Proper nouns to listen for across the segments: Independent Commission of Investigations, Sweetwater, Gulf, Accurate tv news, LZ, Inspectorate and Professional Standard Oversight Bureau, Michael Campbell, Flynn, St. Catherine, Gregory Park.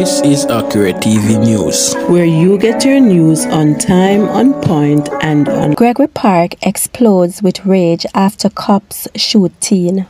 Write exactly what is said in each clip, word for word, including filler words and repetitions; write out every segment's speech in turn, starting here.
This is Accurate T V News, where you get your news on time, on point, and on... Gregory Park explodes with rage after cops shoot teen.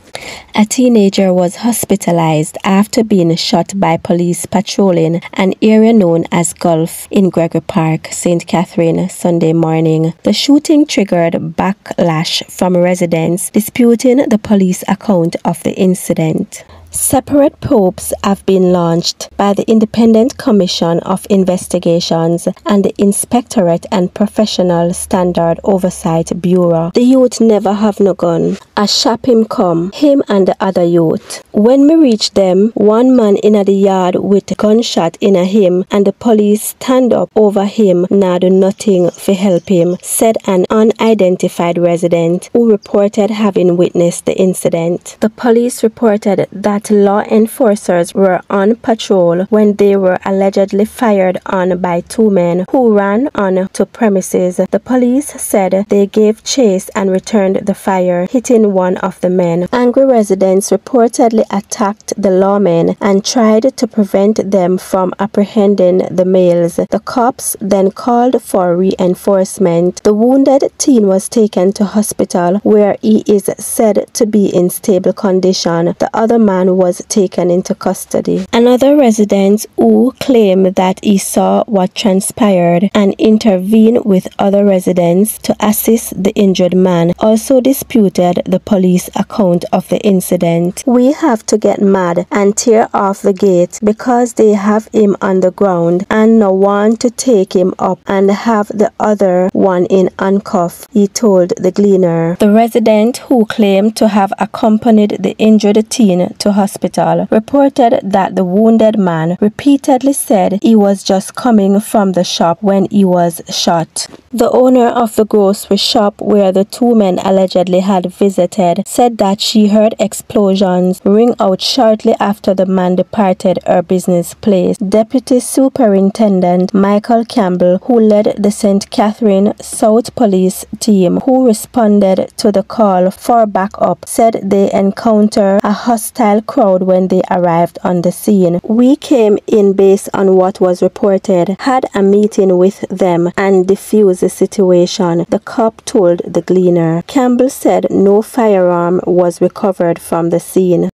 A teenager was hospitalized after being shot by police patrolling an area known as Gulf in Gregory Park, Saint Catherine, Sunday morning. The shooting triggered backlash from residents disputing the police account of the incident. Separate probes have been launched by the Independent Commission of Investigations and the Inspectorate and Professional Standard Oversight Bureau. The youth never have no gun. I shop him come, him and the other youth. When we reached them, one man in the yard with gunshot in a him and the police stand up over him now do nothing for help him, said an unidentified resident who reported having witnessed the incident. The police reported that law enforcers were on patrol when they were allegedly fired on by two men who ran on to premises. The police said they gave chase and returned the fire, hitting one of the men. Angry residents reportedly attacked the lawmen and tried to prevent them from apprehending the males. The cops then called for reinforcement. The wounded teen was taken to hospital, where he is said to be in stable condition. The other man was taken into custody. Another resident who claimed that he saw what transpired and intervened with other residents to assist the injured man also disputed the police account of the incident. We have to get mad and tear off the gate because they have him on the ground and no one to take him up and have the other one in handcuffs, he told the Gleaner. The resident who claimed to have accompanied the injured teen to hospital reported that the wounded man repeatedly said he was just coming from the shop when he was shot. The owner of the grocery shop where the two men allegedly had visited said that she heard explosions ring out shortly after the man departed her business place. Deputy Superintendent Michael Campbell, who led the Saint Catherine South Police team who responded to the call for backup, said they encountered a hostile crowd when they arrived on the scene. We came in based on what was reported, had a meeting with them, and defused the situation, the cop told the Gleaner. Campbell said no firearm was recovered from the scene.